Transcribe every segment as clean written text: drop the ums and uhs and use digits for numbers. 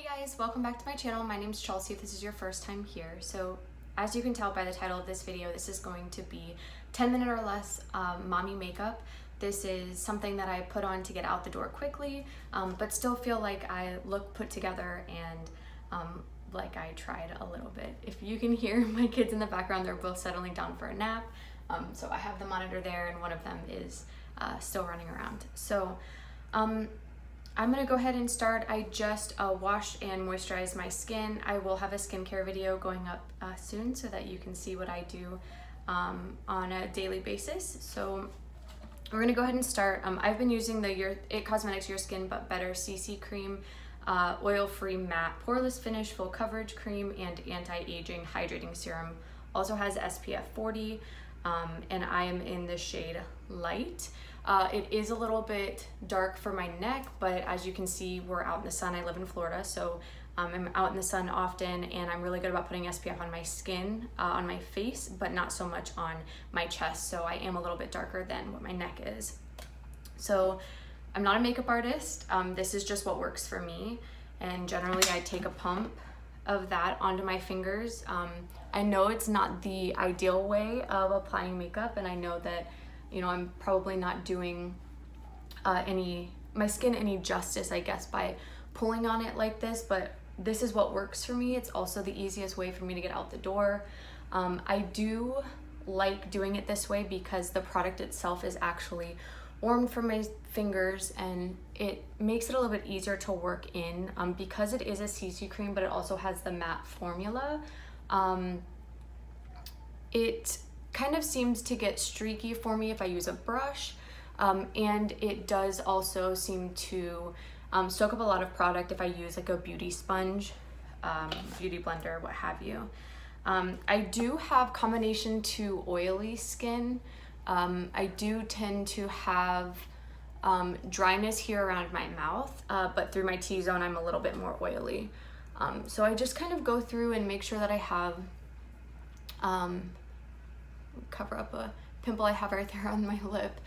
Hey guys, welcome back to my channel. My name is Chelsea if this is your first time here. So as you can tell by the title of this video, this is going to be 10-minute or less mommy makeup. This is something that I put on to get out the door quickly, but still feel like I look put together and like I tried a little bit. If you can hear my kids in the background, they're both settling down for a nap. So I have the monitor there and one of them is still running around. So I'm gonna go ahead and start. I just washed and moisturized my skin. I will have a skincare video going up soon so that you can see what I do on a daily basis. So we're gonna go ahead and start. I've been using the IT Cosmetics Your Skin But Better CC Cream, oil-free matte poreless finish, full coverage cream, and anti-aging hydrating serum. Also has SPF 40, and I am in the shade Light. It is a little bit dark for my neck, but as you can see, we're out in the sun. I live in Florida, so I'm out in the sun often, and I'm really good about putting SPF on my skin, on my face, but not so much on my chest, so I am a little bit darker than what my neck is. So I'm not a makeup artist. This is just what works for me, and generally I take a pump of that onto my fingers. I know it's not the ideal way of applying makeup, and I know that, you know, I'm probably not doing my skin any justice, I guess, by pulling on it like this, but this is what works for me. It's also the easiest way for me to get out the door. I do like doing it this way because the product itself is actually warmed from my fingers and it makes it a little bit easier to work in, because it is a CC cream, but it also has the matte formula. It kind of seems to get streaky for me if I use a brush, and it does also seem to soak up a lot of product if I use like a beauty sponge, beauty blender, what have you. I do have combination to oily skin. I do tend to have dryness here around my mouth, but through my T-zone I'm a little bit more oily. So I just kind of go through and make sure that I have cover up a pimple I have right there on my lip.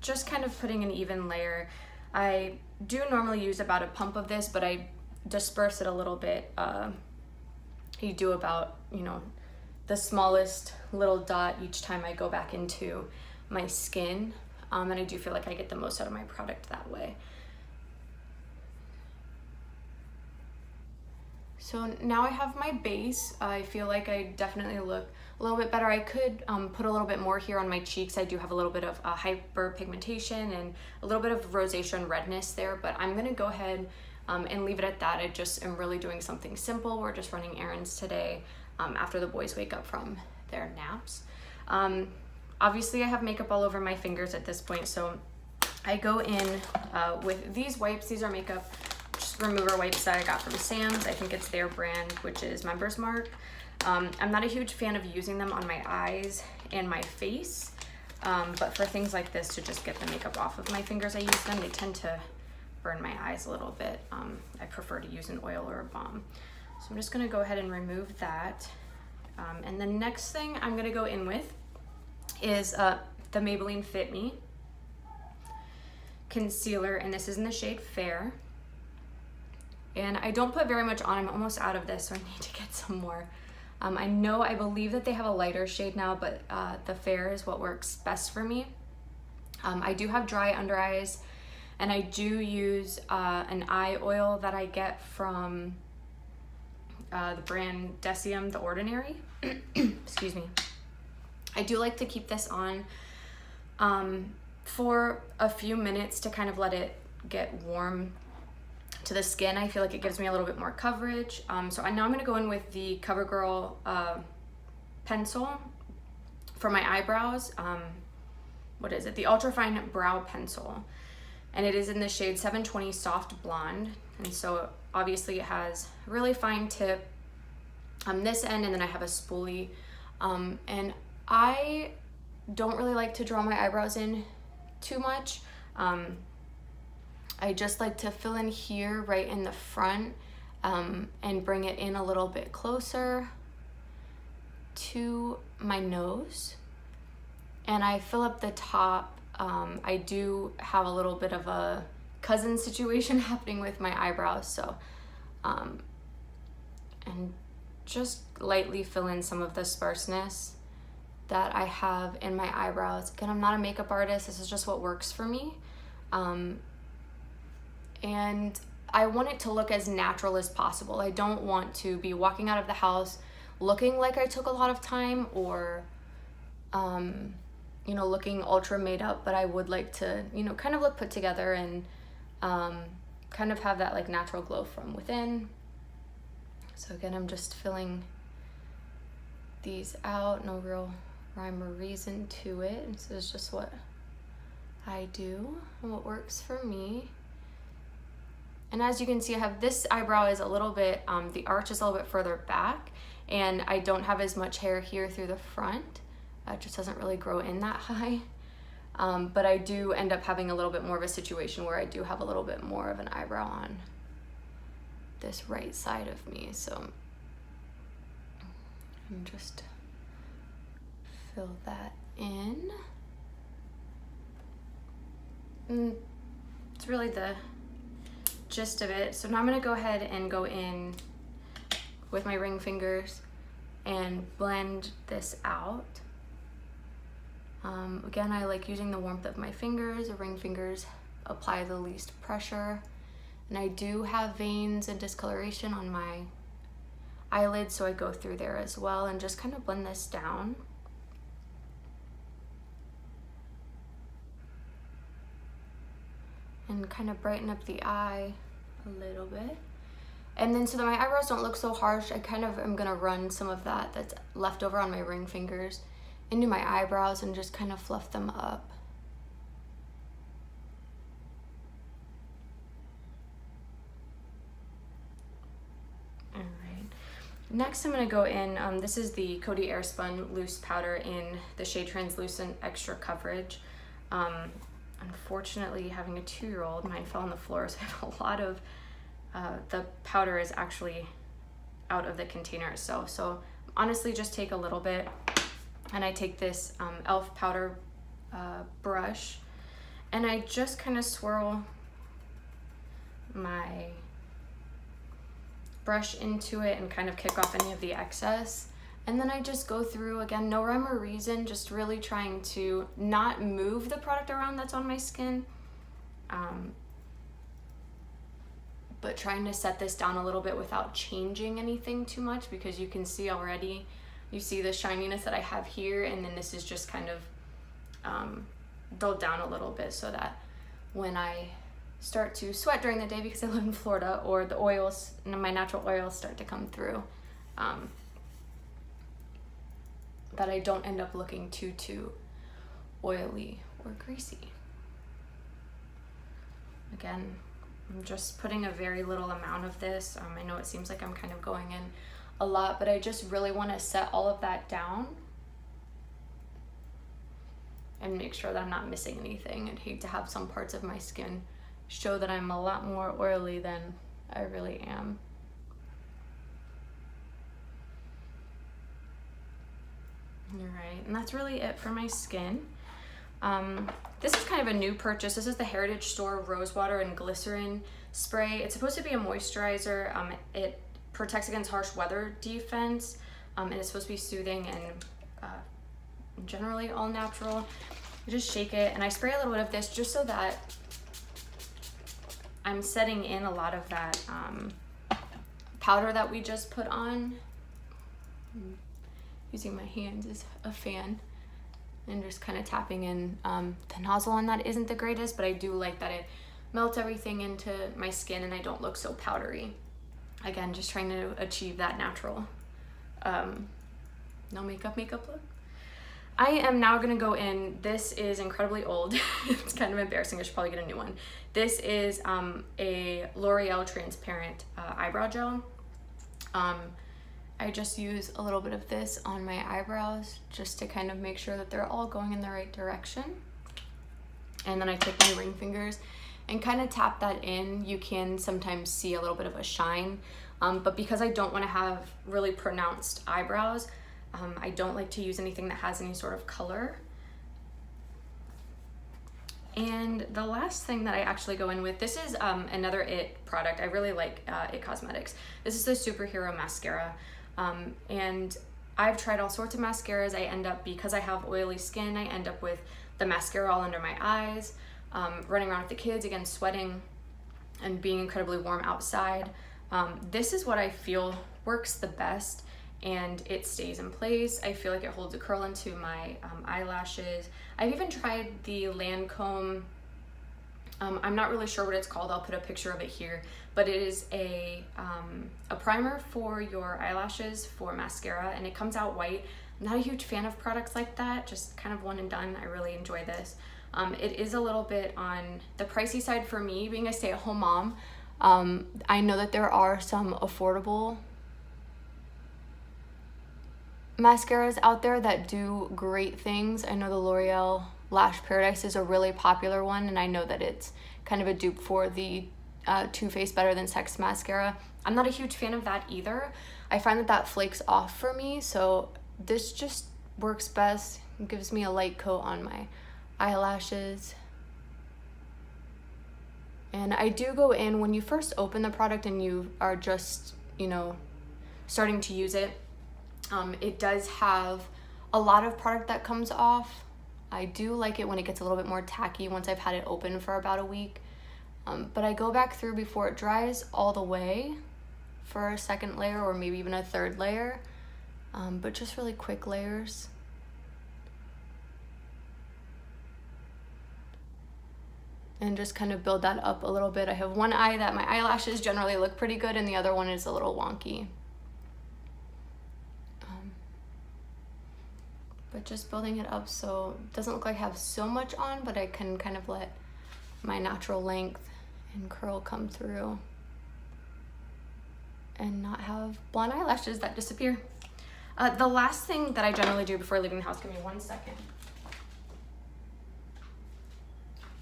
Just kind of putting an even layer. I do normally use about a pump of this, but I disperse it a little bit. You do about, you know, the smallest little dot each time I go back into my skin, and I do feel like I get the most out of my product that way. So now I have my base. I feel like I definitely look a little bit better. I could put a little bit more here on my cheeks. I do have a little bit of hyperpigmentation and a little bit of rosacea and redness there, but I'm gonna go ahead and leave it at that. I just am really doing something simple. We're just running errands today after the boys wake up from their naps. Obviously I have makeup all over my fingers at this point, so I go in with these wipes. These are makeup remover wipes that I got from Sam's. I think it's their brand, which is Member's Mark. I'm not a huge fan of using them on my eyes and my face, but for things like this, to just get the makeup off of my fingers, I use them. They tend to burn my eyes a little bit. I prefer to use an oil or a balm. So I'm just gonna go ahead and remove that. And the next thing I'm gonna go in with is the Maybelline Fit Me Concealer, and this is in the shade Fair. And I don't put very much on. I'm almost out of this, so I need to get some more. I believe that they have a lighter shade now, but the Fair is what works best for me. I do have dry under eyes, and I do use an eye oil that I get from the brand Deciem, The Ordinary. Excuse me. I do like to keep this on for a few minutes to kind of let it get warm to the skin. I feel like it gives me a little bit more coverage. So now I'm gonna go in with the CoverGirl pencil for my eyebrows. What is it? The Ultra Fine Brow Pencil. And it is in the shade 720 Soft Blonde. And so obviously it has a really fine tip on this end, and then I have a spoolie. And I don't really like to draw my eyebrows in too much. I just like to fill in here right in the front, and bring it in a little bit closer to my nose. And I fill up the top. I do have a little bit of a cousin situation happening with my eyebrows, so and just lightly fill in some of the sparseness that I have in my eyebrows. Again, I'm not a makeup artist, this is just what works for me. And I want it to look as natural as possible. I don't want to be walking out of the house looking like I took a lot of time or you know, looking ultra made up, but I would like to, you know, kind of look put together and kind of have that like natural glow from within. So again, I'm just filling these out, no real rhyme or reason to it. This is just what I do and what works for me. And as you can see, I have this eyebrow is a little bit, the arch is a little bit further back, and I don't have as much hair here through the front. It just doesn't really grow in that high. But I do end up having a little bit more of a situation where I do have a little bit more of an eyebrow on this right side of me. So I'm just fill that in. And it's really the gist of it. So now I'm gonna go ahead and go in with my ring fingers and blend this out. Again, I like using the warmth of my fingers. The ring fingers apply the least pressure. And I do have veins and discoloration on my eyelids, so I go through there as well and just kind of blend this down. And kind of brighten up the eye a little bit. And then so that my eyebrows don't look so harsh, I kind of am gonna run some of that that's left over on my ring fingers into my eyebrows and just kind of fluff them up. All right. Next, I'm gonna go in, this is the Coty Airspun Loose Powder in the shade Translucent Extra Coverage. Unfortunately, having a 2-year-old, mine fell on the floor, so I have a lot of, the powder is actually out of the container itself. So honestly, just take a little bit. And I take this e.l.f. powder brush, and I just kind of swirl my brush into it and kind of kick off any of the excess. And then I just go through, again, no rhyme or reason, just really trying to not move the product around that's on my skin, but trying to set this down a little bit without changing anything too much, because you can see already, you see the shininess that I have here, and then this is just kind of dulled down a little bit so that when I start to sweat during the day, because I live in Florida, or the oils, my natural oils start to come through, that I don't end up looking too oily or greasy. Again, I'm just putting a very little amount of this. I know it seems like I'm kind of going in a lot, but I just really want to set all of that down and make sure that I'm not missing anything. I'd hate to have some parts of my skin show that I'm a lot more oily than I really am. All right, and that's really it for my skin. This is kind of a new purchase. This is the Heritage Store Rosewater and Glycerin Spray. It's supposed to be a moisturizer. It protects against harsh weather defense, and it's supposed to be soothing and generally all natural. You just shake it, and I spray a little bit of this just so that I'm setting in a lot of that powder that we just put on. Using my hands as a fan and just kind of tapping in. The nozzle on that isn't the greatest, but I do like that it melts everything into my skin and I don't look so powdery. Again, just trying to achieve that natural, no makeup look. I am now gonna go in, this is incredibly old. It's kind of embarrassing, I should probably get a new one. This is a L'Oreal transparent eyebrow gel. I just use a little bit of this on my eyebrows just to kind of make sure that they're all going in the right direction. And then I take my ring fingers and kind of tap that in. You can sometimes see a little bit of a shine, but because I don't want to have really pronounced eyebrows, I don't like to use anything that has any sort of color. And the last thing that I actually go in with, this is another IT product. I really like IT Cosmetics. This is the Superhero Mascara. And I've tried all sorts of mascaras. I end up, because I have oily skin, I end up with the mascara all under my eyes, running around with the kids, again, sweating and being incredibly warm outside. This is what I feel works the best, and it stays in place. I feel like it holds a curl into my eyelashes. I've even tried the Lancome, I'm not really sure what it's called, I'll put a picture of it here, but it is a primer for your eyelashes for mascara, and it comes out white. I'm not a huge fan of products like that, just kind of one and done. I really enjoy this. It is a little bit on the pricey side for me, being a stay-at-home mom. I know that there are some affordable mascaras out there that do great things. I know the L'Oreal Lash Paradise is a really popular one, and I know that it's kind of a dupe for the Too Faced Better Than Sex Mascara. I'm not a huge fan of that either. I find that that flakes off for me, so this just works best. It gives me a light coat on my eyelashes. And I do go in, when you first open the product and you are just, you know, starting to use it, it does have a lot of product that comes off. I do like it when it gets a little bit more tacky once I've had it open for about a week. But I go back through before it dries all the way for a second layer or maybe even a third layer, but just really quick layers. And just kind of build that up a little bit. I have one eye that my eyelashes generally look pretty good and the other one is a little wonky. But just building it up so it doesn't look like I have so much on, but I can kind of let my natural length and curl come through and not have blonde eyelashes that disappear. The last thing that I generally do before leaving the house, give me one second.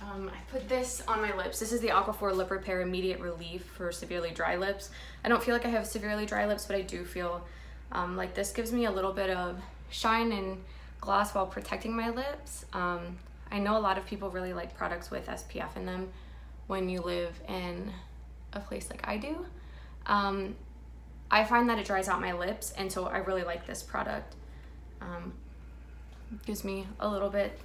I put this on my lips. This is the Aquaphor Lip Repair Immediate Relief for severely dry lips. I don't feel like I have severely dry lips, but I do feel like this gives me a little bit of shine and gloss while protecting my lips. I know a lot of people really like products with SPF in them when you live in a place like I do. I find that it dries out my lips, and so I really like this product. It gives me a little bit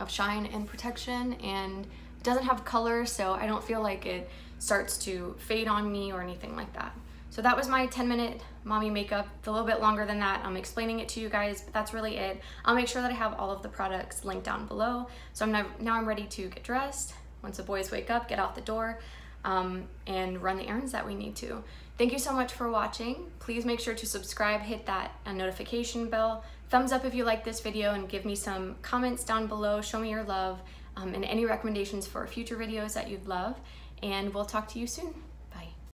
of shine and protection, and it doesn't have color, so I don't feel like it starts to fade on me or anything like that. So that was my 10-minute mommy makeup. It's a little bit longer than that. I'm explaining it to you guys, but that's really it. I'll make sure that I have all of the products linked down below. So now I'm ready to get dressed. Once the boys wake up, get out the door, and run the errands that we need to. Thank you so much for watching. Please make sure to subscribe, hit that notification bell. Thumbs up if you like this video, and give me some comments down below. Show me your love, and any recommendations for future videos that you'd love. And we'll talk to you soon.